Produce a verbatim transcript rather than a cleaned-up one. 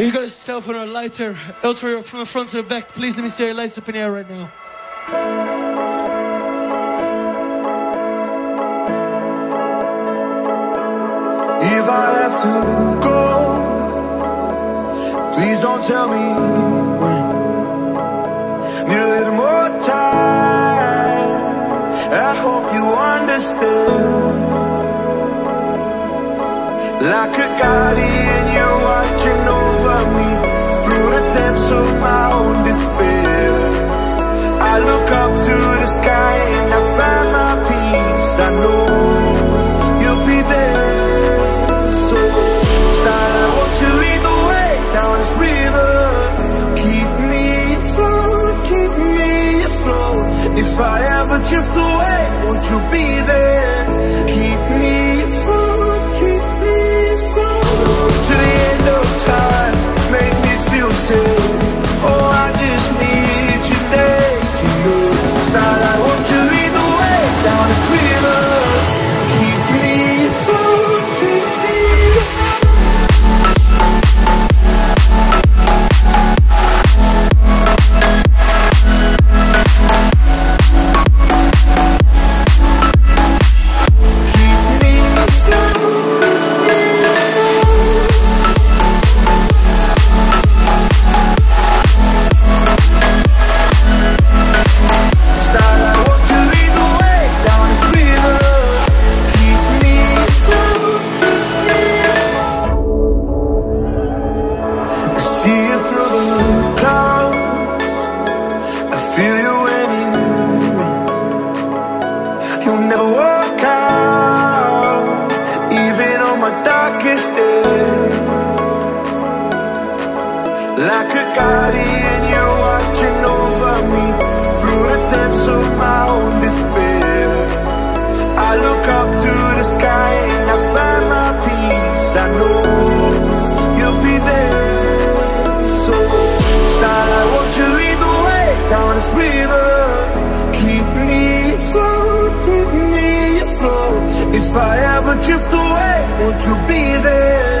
If you've got a cell phone or a lighter, ultra Europe from the front to the back, please let me see your lights up in the air right now. If I have to go, please don't tell me when. Need a little more time, I hope you understand. Like a guardian, you're watching over me through the depths of my own despair. I look up to the sky and I find my peace. I know you'll be there. So, Starlight, won't you lead the way down this river? Keep me afloat, keep me afloat. If I ever drift away, won't you be there? Keep me afloat, keep me afloat. To the end of time, make me feel safe. Oh, I just need you next to me. Starlight, won't you lead the way down this river? Keep me afloat, keep me afloat. Like a guardian, you're watching over me through the depths of my own despair. I look up to the sky and I find my peace. I know you'll be there. So, Starlight, won't you lead the way down this river? Keep me afloat, keep me afloat. If I ever drift away, won't you be there?